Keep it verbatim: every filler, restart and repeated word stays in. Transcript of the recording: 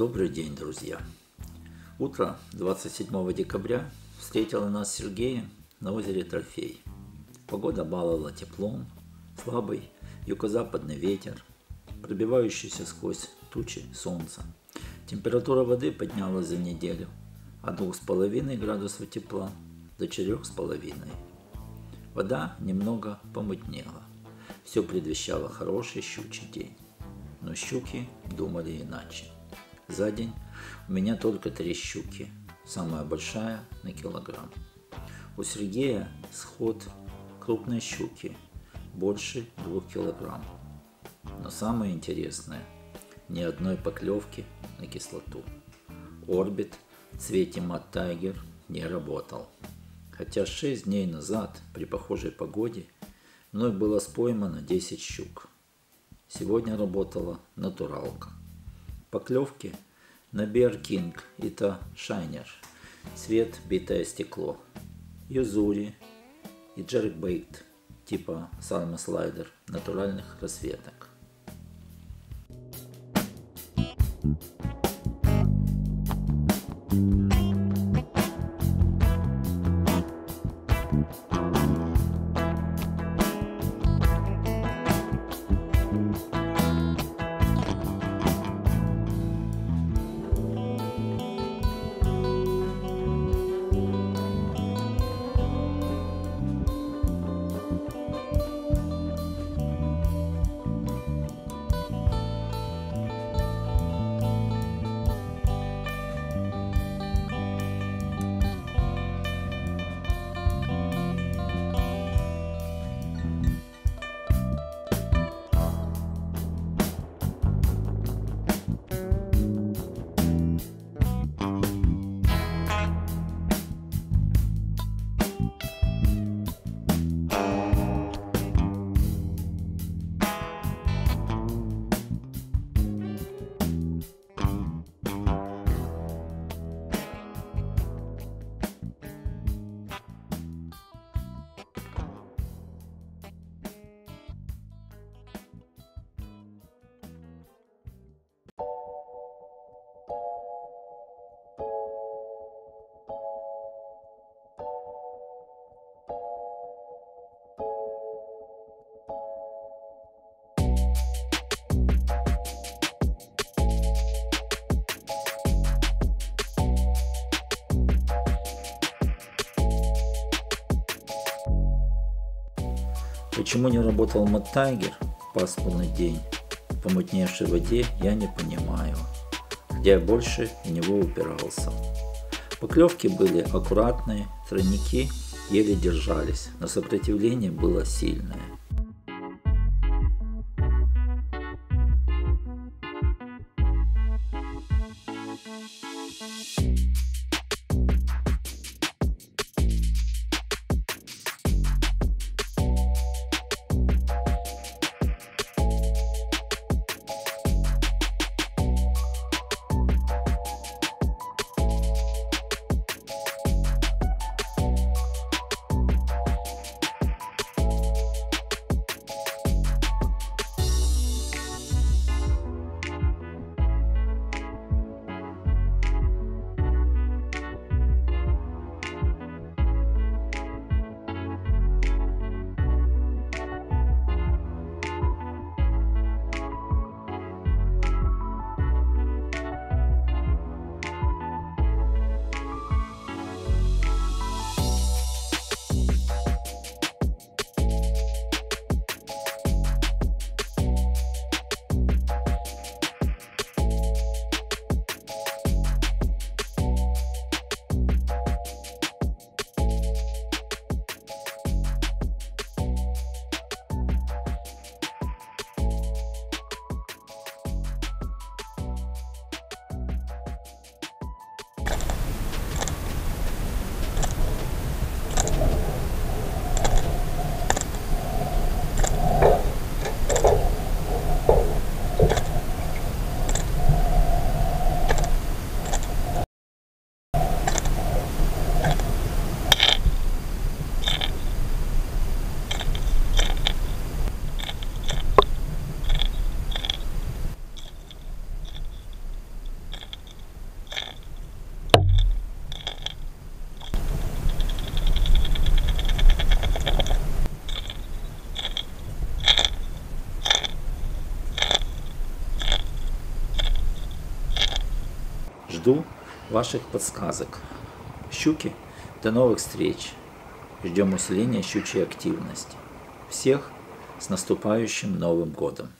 Добрый день, друзья! Утро двадцать седьмого декабря встретило нас Сергея на озере Трофей. Погода баловала теплом, слабый юго-западный ветер, пробивающийся сквозь тучи солнца. Температура воды поднялась за неделю от двух с половиной градусов тепла до четырёх с половиной. Вода немного помутнела. Все предвещало хороший щучий день. Но щуки думали иначе. За день у меня только три щуки, самая большая на килограмм. У Сергея сход крупной щуки, больше двух килограмм. Но самое интересное, ни одной поклевки на кислоту. Орбит в цвете Мэд Тайгер не работал. Хотя шесть дней назад при похожей погоде мной было споймано десять щук. Сегодня работала натуралка. Поклевки на Bearking Ito Shiner, цвет битое стекло, юзури и джеркбейт типа Salmo Slider натуральных расцветок. Почему не работал Мэд Тайгер в пасмурный день в помутневшей воде, я не понимаю, где я больше в него упирался. Поклевки были аккуратные, тройники еле держались, но сопротивление было сильное. жду ваших подсказок. Щуки, до новых встреч. Ждем усиления щучьей активности. Всех с наступающим Новым годом.